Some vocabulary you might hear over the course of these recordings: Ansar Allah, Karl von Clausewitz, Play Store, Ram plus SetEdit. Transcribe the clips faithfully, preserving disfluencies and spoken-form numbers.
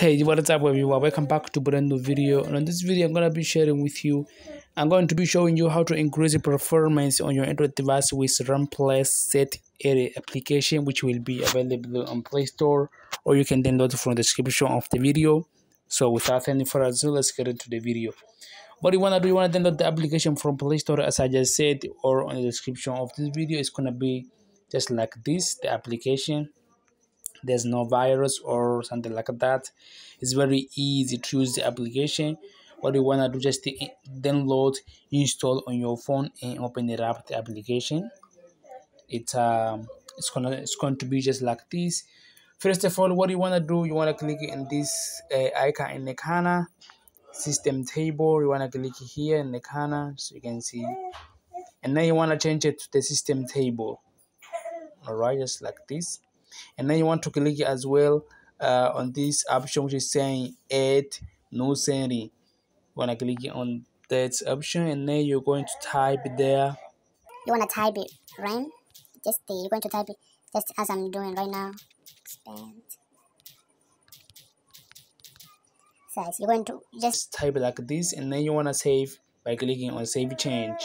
Hey, what is up, where you are? Welcome back to brand new video, and on this video I'm going to be sharing with you I'm going to be showing you how to increase the performance on your Android device with Ram plus SetEdit application, which will be available on Play Store, or you can download from the description of the video. So without any further ado, let's get into the video. What you want to do, you want to download the application from Play Store, as I just said, or on the description of this video. It's going to be just like this, the application. There's no virus or something like that. It's very easy to use the application. What you want to do, just download, install on your phone, and open it up, the application. It's um it's gonna it's going to be just like this. First of all, what you want to do, you want to click in this uh, icon in the corner, system table. You want to click here in the corner, so you can see, and then you want to change it to the system table. All right, just like this. And then you want to click as well uh, on this option which is saying add no setting. You want to click on that option, and then you're going to type there. You want to type it right, just the, you're going to type it just as I'm doing right now. Expand. So you're going to just type it like this, and then you want to save by clicking on save change.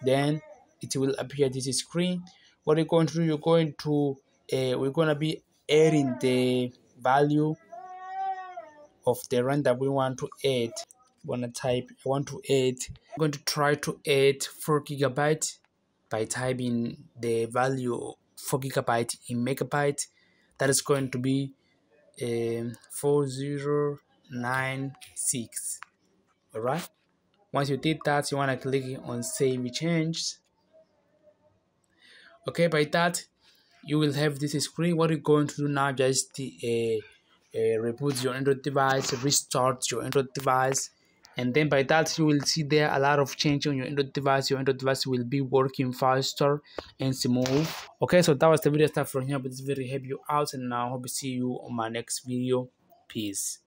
Then it will appear this screen. What you're going to do, you're going to Uh, we're gonna be adding the value of the RAM that we want to add. Wanna type I want to add. I'm going to try to add four gigabyte by typing the value four gigabyte in megabyte. That is going to be um, four zero nine six. Alright. Once you did that, you wanna click on save changes. Okay, by that, you will have this screen. What you're going to do now, just uh, uh, reboot your Android device, restart your Android device, and then by that you will see there a lot of change on your Android device. Your Android device will be working faster and smooth. Okay, so that was the video. Start from here, but it's very help you out, and now I hope to see you on my next video. Peace.